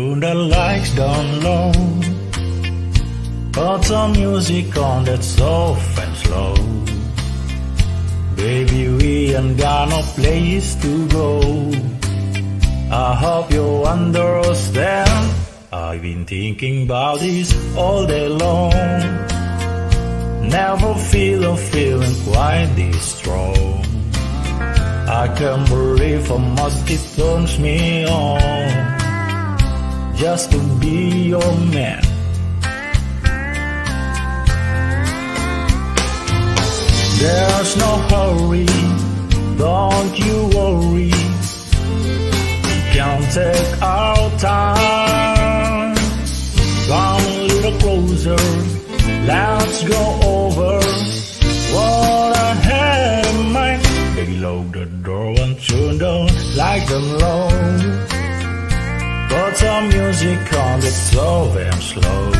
Turn the lights down low, put some music on that's soft and slow. Baby, we ain't got no place to go. I hope you understand. I've been thinking about this all day long. Never feel a feeling quite this strong. I can't believe how much it turns me on just to be your man. There's no hurry, don't you worry. We can take our time. Come a little closer, let's go over what I had in mind. Baby, lock the door and turn down like them low. Put some music on that's slow and slow.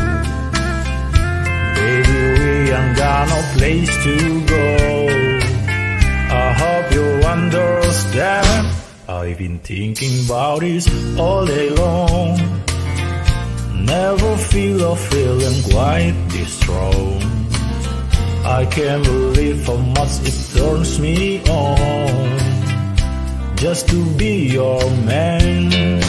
Baby, we ain't got no place to go. I hope you understand. I've been thinking about this all day long. Never feel a feeling quite this strong. I can't believe how much it turns me on just to be your man.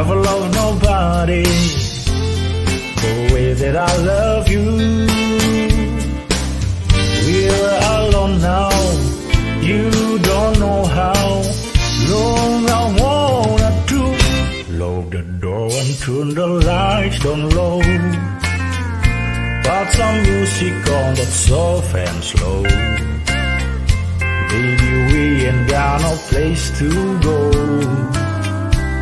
Never love nobody the way that I love you. We're alone now, you don't know how long I wanna do. Lock the door and turn the lights down low. Put some music on that's soft and slow. Baby, we ain't got no place to go.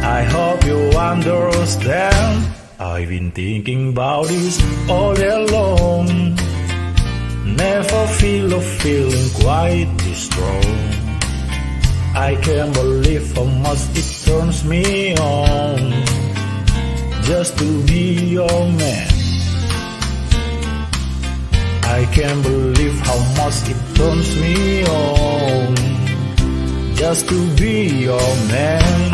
I hope you understand. I've been thinking about this all day long. Never feel a feeling quite this strong. I can't believe how much it turns me on just to be your man. I can't believe how much it turns me on just to be your man.